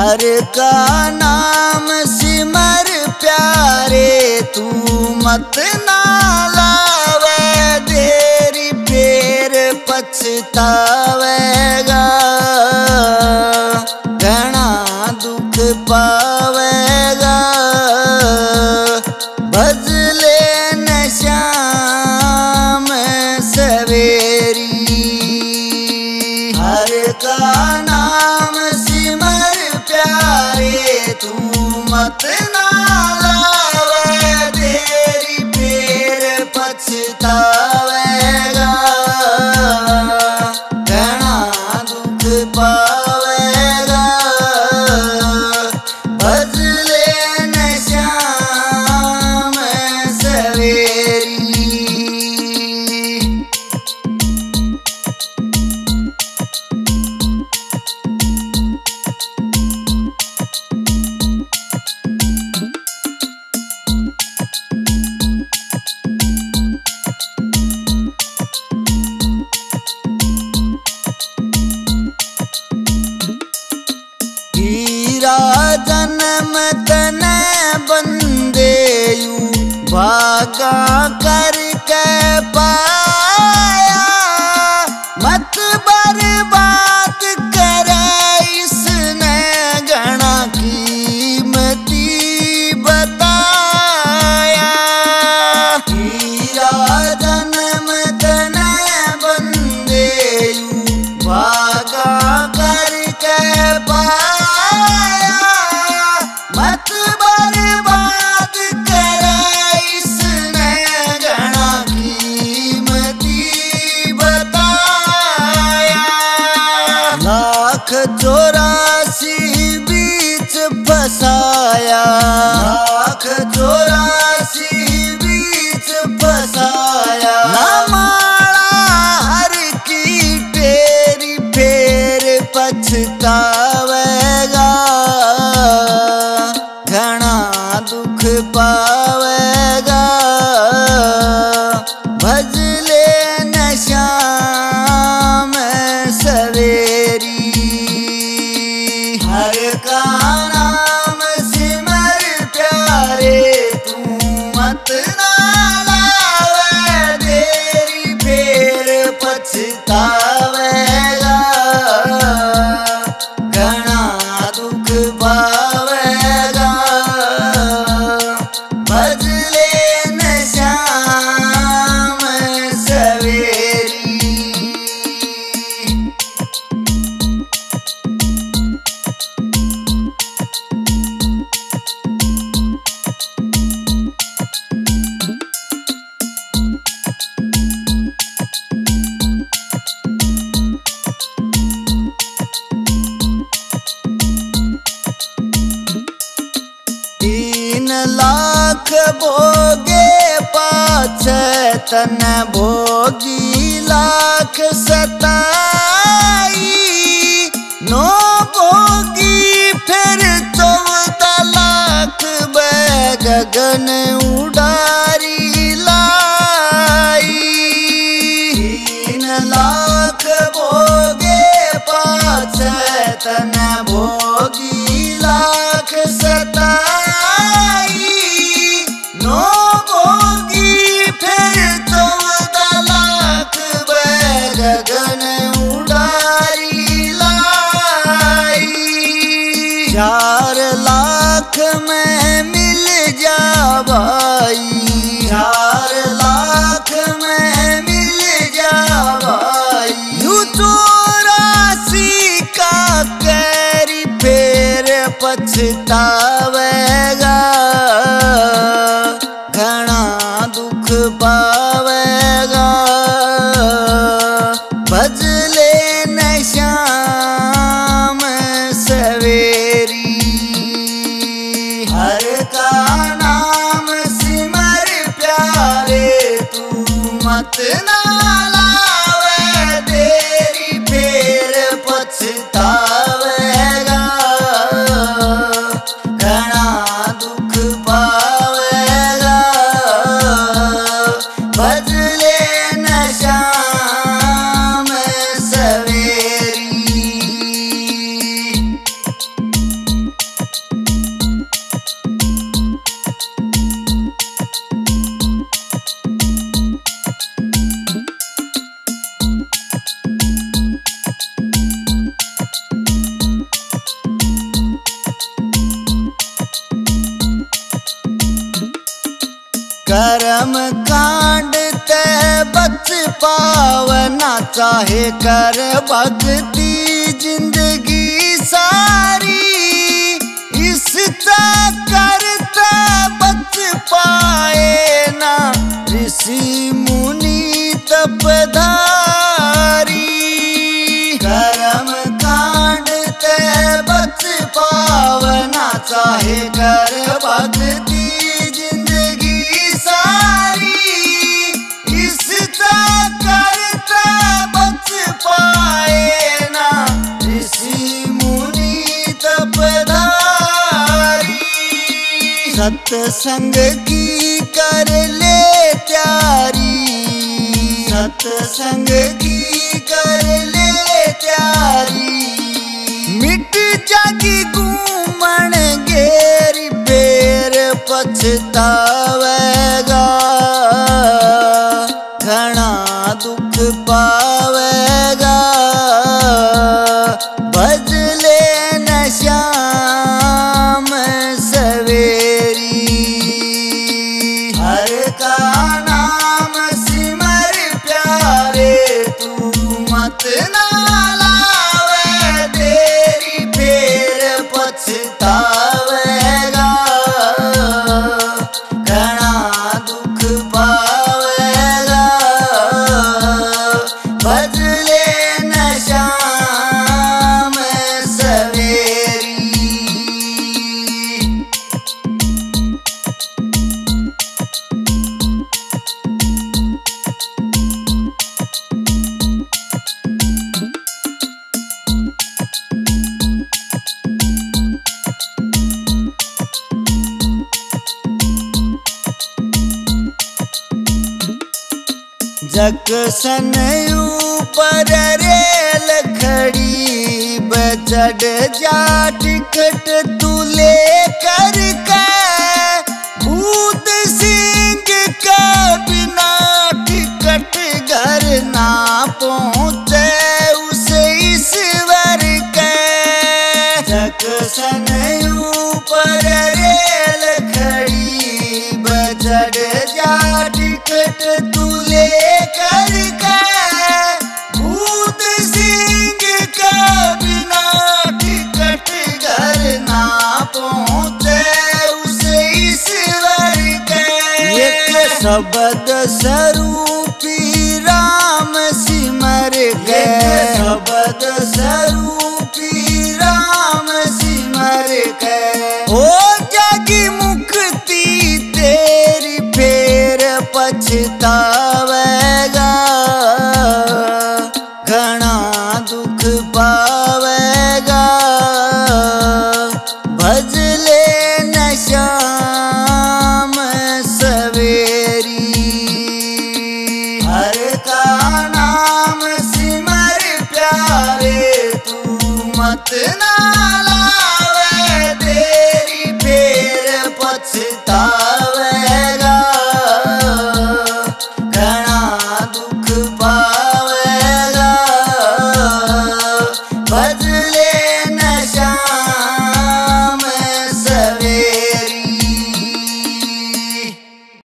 हर का नाम सिमर प्यारे, तू मत ना लावे देरी फेर पछतावेगा। घना दुख पावेगा बदले न शाम सवेरी। हर का नाम सिमर प्यारे, तू मत ना लावे देरी फेर पछतावेगा। घना दुख पावेगा बदले न शाम सवेरी। जन्म तन बंदे यू भागा करके पाया, मत बर्बाद करे इसने घना कीमती बताया। हीरा जन्म तन बंदे यू भागा करके पाया, मत बर्बाद करे इसने घना कीमती बताया। लाख चौरासी बीच फसाया, लाख चौरासी बीच फसाया। नमाड़ा हर की तेरी फेर पछतावेगा। घना दुख पावेगा भजले न शाम सवेरी। हर का नाम सिमर प्यारे, तू मत ना लावे देरी फेर पछतावेगा। घना दुख पावेगा बदले न शाम सवेरी। लाख भोगे पाछ तन भोगी लाख सताई, नौ भोगी फिर 14 लाख बह गगन उड़ारी लाई। 3 लाख भोगे पाछ तन भोगी लाख सताई, गगन उड़ारी लाई। 4 लाख में मिल जा भाई, 4 लाख में मिल जा भाई। यू 84 का कैरी फेर पछतावेगा। घना दुख पावेगा बजले न शाम सवेरी। हर का नाम सिमर प्यारे, तू मत ना लावे देरी फेर पछतावेगा। कर्म कांड ते बच पावना चाहे कर भक्ति जिंदगी सारी इसका करता बच पाए ना ऋषि मुनि तपधारी। कर्म कांड ते बच पावना चाहे कर भक्ति जिंदगी सारी इसका करता बच पाए ना ऋषि मुनि तपधारी। सत्संग की कर ले त्यारी, सत्संग की कर ले त्यारी, मिट जागी घूमन गेरी बेर पछतावेगा, घना दुख पावेगा, भज ले नशा जकसन ऊपर रे लखड़ी बचड़ जा टिकट तू ले कर भूत सिंह का बिना टिकट घर ना पहुँचे उस ईश्वर के। जकसन ऊपर रे लखड़ी बचड़ जा टिकट तू ले शब्द स्वरूपी राम सिमर गए, शब्द स्वरूपी राम सिमर गए, हो जागी मुक्ति तेरी फेर पछतावेगा, घना दुख पावेगा, भज ले नशा ना।